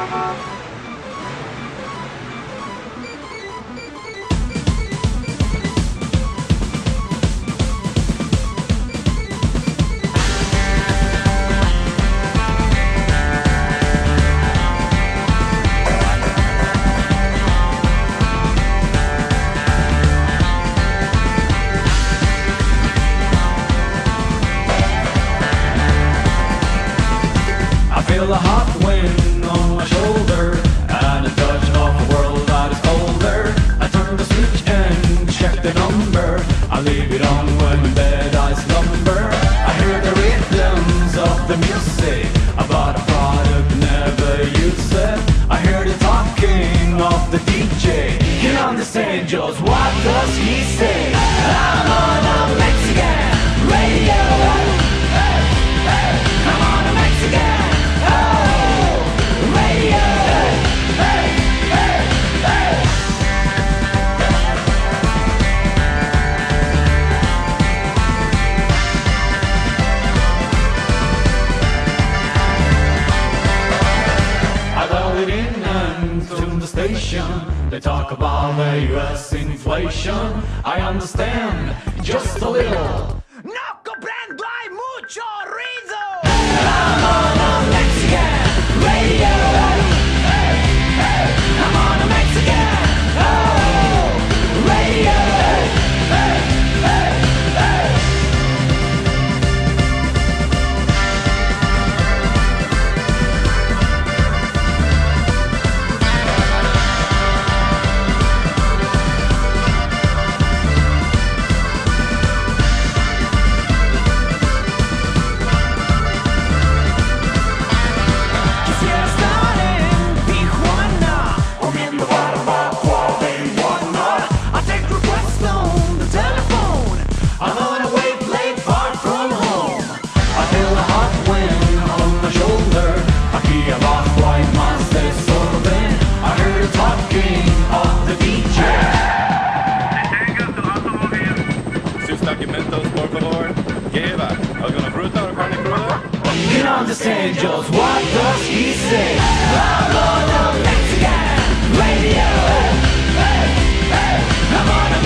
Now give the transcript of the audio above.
I feel a hot wind on my shoulder and a touch of a world that is colder. I turn the switch and check the number. I leave it on when in bed I slumber. I hear the rhythms of the music about a product never used. I hear the talking of the DJ. Get on the stage, just what does he say? I'm on a Mexican radio. I'm on a Mexican. They talk about the US inflation. I understand just a little. No comprendo hay mucho ruido. I'm on a Mexican radio. Hey, hey, I'm on a Mexican radio. Hey, hey, hey, hey. On the stage, just what does he say? I'm on a Mexican radio. Hey, hey, hey, I'm on a